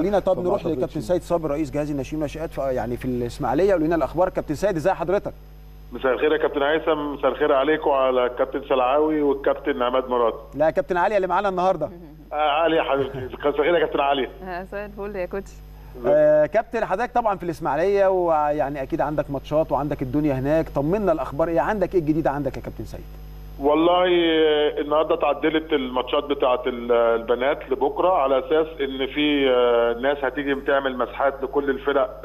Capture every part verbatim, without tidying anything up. خلينا طب نروح لكابتن سيد صابر رئيس جهاز الناشئين ناشئات يعني في الاسماعيليه، ولينا الاخبار. كابتن سيد ازي حضرتك؟ مساء الخير يا كابتن هيثم، مساء الخير عليكم على الكابتن سلعاوي والكابتن عماد مراد. لا يا كابتن علي اللي معانا النهارده. آه علي يا حبيبتي، مساء الخير يا كابتن علي. مساء الفل يا كوتش. آه كابتن حضرتك طبعا في الاسماعيليه ويعني اكيد عندك ماتشات وعندك الدنيا هناك، طمنا الاخبار ايه عندك، ايه الجديد عندك يا كابتن سيد؟ والله النهارده اتعدلت الماتشات بتاعه البنات لبكره على اساس ان في ناس هتيجي بتعمل مسحات لكل الفرق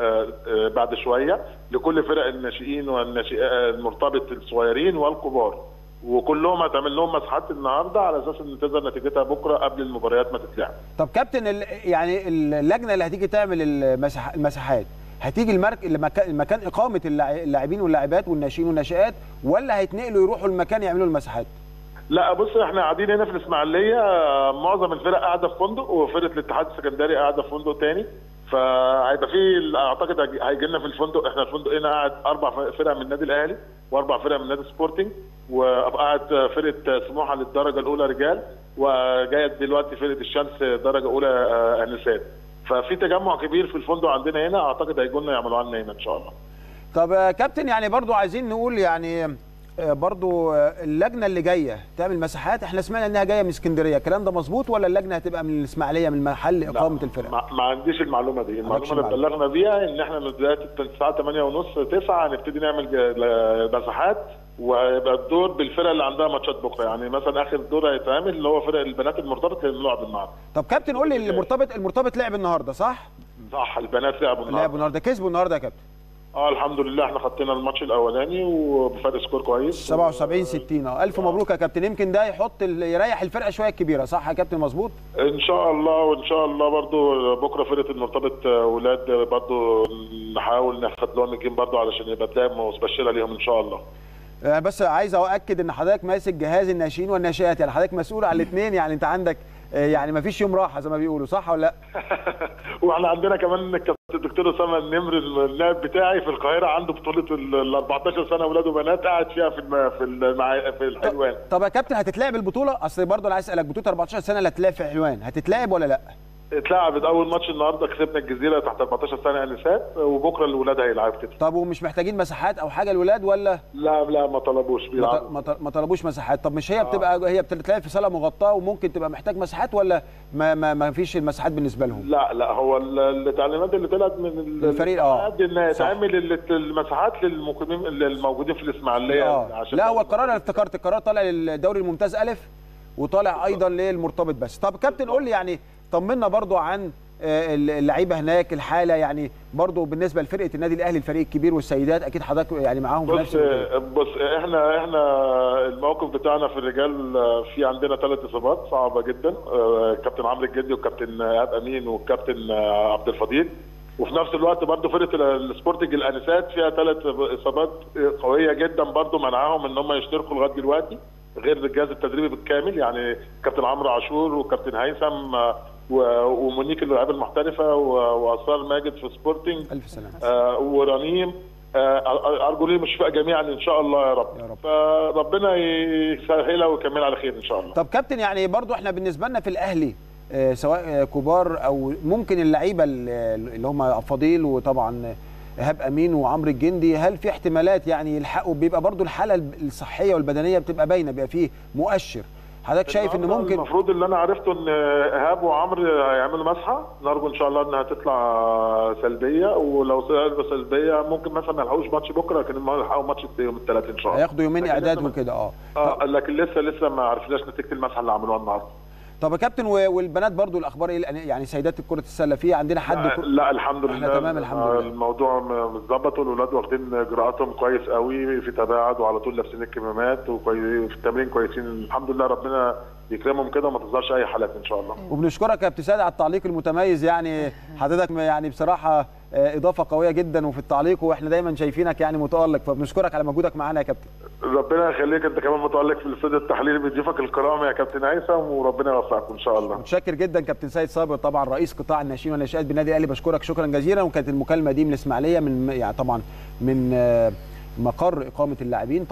بعد شويه، لكل فرق الناشئين والناشئات المرتبط الصغيرين والكبار، وكلهم هتعمل لهم مسحات النهارده على اساس ان تظهر نتيجتها بكره قبل المباريات ما تتلعب. طب كابتن ال... يعني اللجنه اللي هتيجي تعمل المسح... المسحات هتيجي المرك... المكان اقامه اللاعبين واللاعبات والناشئين والناشئات، ولا هيتنقلوا يروحوا المكان يعملوا المساحات؟ لا بص، احنا قاعدين هنا في الاسماعيليه معظم الفرق قاعده في فندق، وفرقه الاتحاد السكندري قاعده في فندق تاني، فهيبقى في اعتقد هيجي لنا في الفندق. احنا الفندق هنا قاعد اربع فرق من النادي الاهلي واربع فرق من نادي سبورتنج، وقعت فرقه سموحه للدرجه الاولى رجال، وجايه دلوقتي فرقه الشلس درجه اولى انسات. ففي تجمع كبير في الفندق عندنا هنا، اعتقد هيجوا لنا يعملوا عنا هنا ان شاء الله. طب كابتن يعني برضو عايزين نقول يعني برضو اللجنه اللي جايه تعمل مساحات، احنا سمعنا انها جايه من اسكندريه، الكلام ده مظبوط ولا اللجنه هتبقى من الاسماعيليه من محل اقامه الفرقه؟ ما, ما عنديش المعلومه دي، المعلومه اللي بلغنا بيها ان احنا دلوقتي الساعه تمانية وتلاتين تسعة هنبتدي نعمل مساحات، وهيبقى الدور بالفرق اللي عندها ماتشات بكره، يعني مثلا اخر دور هيتعمل اللي هو فرق البنات المرتبط هيلعب النهارده. طب كابتن قول لي المرتبط المرتبط لعب النهارده صح؟ صح، البنات لعبوا النهارده. لعبوا النهارده، كسبوا النهارده يا كابتن. اه الحمد لله، احنا خدنا الماتش الاولاني وبفرق سكور كويس سبعة وسبعين ستين. اه الف مبروك يا كابتن، يمكن ده يحط يريح الفرقه شويه الكبيره صح يا كابتن؟ مظبوط ان شاء الله، وان شاء الله برده بكره فرقه المرتبط اولاد برده نحاول ناخد لهم الجيم برده علشان يبقى تلعب مبشره ليهم ان شاء الله. أنا بس عايز أؤكد إن حضرتك ماسك جهاز الناشئين والناشئات، يعني حضرتك مسؤول على الاثنين، يعني أنت عندك يعني ما فيش يوم راحة زي ما بيقولوا صح ولا لأ؟ وإحنا عندنا كمان الدكتور أسامة النمر اللاعب بتاعي في القاهرة عنده بطولة ال اربعتاشر سنة ولاد وبنات قاعد فيها في الم... في الم... في الحلوان. طب يا كابتن هتتلعب البطولة؟ أصل برضه أنا عايز أسألك، بطولة اربعتاشر سنة اللي هتتلعب في الحلوان هتتلعب ولا لأ؟ اتلعبت اول ماتش النهارده، كسبنا الجزيره تحت اربعتاشر سنة انسات، وبكره الاولاد هيلعبوا كده. طب ومش محتاجين مساحات او حاجه الاولاد ولا؟ لا لا ما طلبوش بيلعبوا، ما طلبوش مساحات. طب مش هي آه. بتبقى هي بتتلعب في صاله مغطاه وممكن تبقى محتاج مساحات، ولا ما ما, ما فيش المساحات بالنسبه لهم؟ لا لا هو التعليمات اللي طلعت من الفريق اه ان تعمل المساحات للمقيمين الموجودين في الاسماعيليه آه. عشان لا هو القرار انا افتكرت القرار طالع للدوري الممتاز الف، وطالع ايضا للمرتبط بس. طب كابتن قول لي يعني طمنا برضو عن اللعيبه هناك الحاله، يعني برضو بالنسبه لفرقه النادي الاهلي الفريق الكبير والسيدات اكيد حضرتك يعني معاهم في نفس الوقت. بص احنا احنا الموقف بتاعنا في الرجال في عندنا ثلاث اصابات صعبه جدا، الكابتن عمرو الجدي والكابتن ايهاب امين والكابتن عبد الفضيل، وفي نفس الوقت برضو فرقه السبورتنج الانسات فيها ثلاث اصابات قويه جدا برضو منعهم ان هم يشتركوا لغايه دلوقتي، غير الجهاز التدريبي بالكامل يعني كابتن عمرو عاشور وكابتن هيثم ومونيك اللاعبه المحترفه واصال ماجد في سبورتنج الف سلامه آه ورنيم آه ارجو لهم الشفاء جميعا ان شاء الله يا رب، يا رب. فربنا يسهلها ويكملها على خير ان شاء الله. طب كابتن يعني برضو احنا بالنسبه لنا في الاهلي آه سواء كبار او ممكن اللعيبه اللي هم عبد الفضيل وطبعا ايهاب امين وعمرو الجندي، هل في احتمالات يعني يلحقوا؟ بيبقى برضو الحاله الصحيه والبدنيه بتبقى باينه، بيبقى فيه مؤشر حضرتك شايف ان ممكن؟ المفروض اللي انا عرفته ان ايهاب وعمرو هيعملوا مسحه، نرجو ان شاء الله انها تطلع سلبيه، ولو طلعت سلبيه ممكن مثلا ما يلحقوش ماتش بكره، لكن هيلحقوا ماتش يوم الثلاث ان شاء الله، هياخدوا يومين اعداد وكده اه اه لكن لسه لسه ما عرفناش نتيجه المسحه اللي عملوها النهارده. طب يا كابتن والبنات برضو الاخبار ايه يعني سيدات كرة السله؟ في عندنا حد لا, كر... لا الحمد لله تمام الحمد لله الموضوع متظبط، والولاد واخدين اجراءاتهم كويس قوي في تباعد وعلى طول لابسين الكمامات وفي التمرين كويسين الحمد لله، ربنا يكرمهم كده وما تظهرش اي حالات ان شاء الله. وبنشكرك يا ابتسام على التعليق المتميز، يعني حضرتك يعني بصراحه اضافه قويه جدا وفي التعليق، واحنا دايما شايفينك يعني متالق، فبنشكرك على مجهودك معانا يا كابتن. ربنا يخليك، انت كمان متالق في الاستوديو التحليلي بيضيفك الكرام يا كابتن هيثم، وربنا يوفقكم ان شاء الله. متشكر جدا كابتن سيد صابر طبعا رئيس قطاع الناشئين والناشئات بالنادي الاهلي، بشكرك شكرا جزيلا. وكانت المكالمه دي من الاسماعيليه من يعني طبعا من مقر اقامه اللاعبين.